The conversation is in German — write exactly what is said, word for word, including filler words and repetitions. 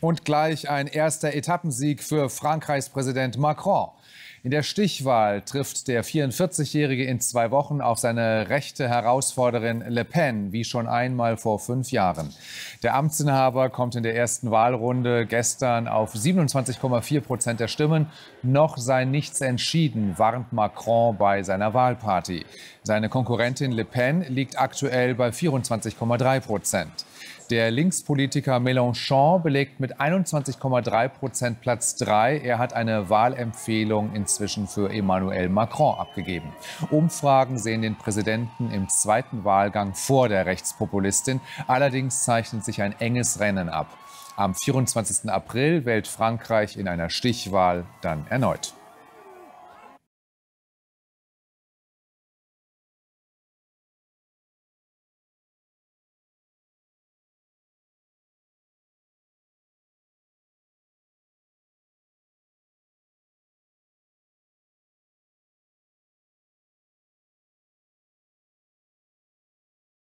Und gleich ein erster Etappensieg für Frankreichs Präsident Macron. In der Stichwahl trifft der vierundvierzigjährige in zwei Wochen auf seine rechte Herausforderin Le Pen, wie schon einmal vor fünf Jahren. Der Amtsinhaber kommt in der ersten Wahlrunde gestern auf siebenundzwanzig Komma vier Prozent der Stimmen. Noch sei nichts entschieden, warnt Macron bei seiner Wahlparty. Seine Konkurrentin Le Pen liegt aktuell bei vierundzwanzig Komma drei Prozent. Der Linkspolitiker Mélenchon belegt mit einundzwanzig Komma drei Prozent Platz drei. Er hat eine Wahlempfehlung inzwischen für Emmanuel Macron abgegeben. Umfragen sehen den Präsidenten im zweiten Wahlgang vor der Rechtspopulistin. Allerdings zeichnet sich ein enges Rennen ab. Am vierundzwanzigsten April wählt Frankreich in einer Stichwahl dann erneut.